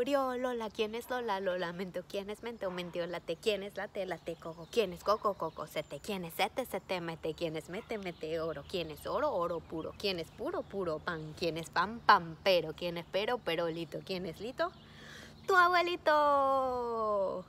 murió Lola. ¿Quién es Lola? Lo lamento. ¿Quién es mente? O mentió late. ¿Quién es late? Late coco. ¿Quién es coco? Coco sete. ¿Quién es sete? Sete mete. ¿Quién es mete? Mete oro. ¿Quién es oro? Oro puro. ¿Quién es puro? Puro pan. ¿Quién es pan? Pan pero. ¿Quién es pero? Pero lito. ¿Quién es lito? ¡Tu abuelito!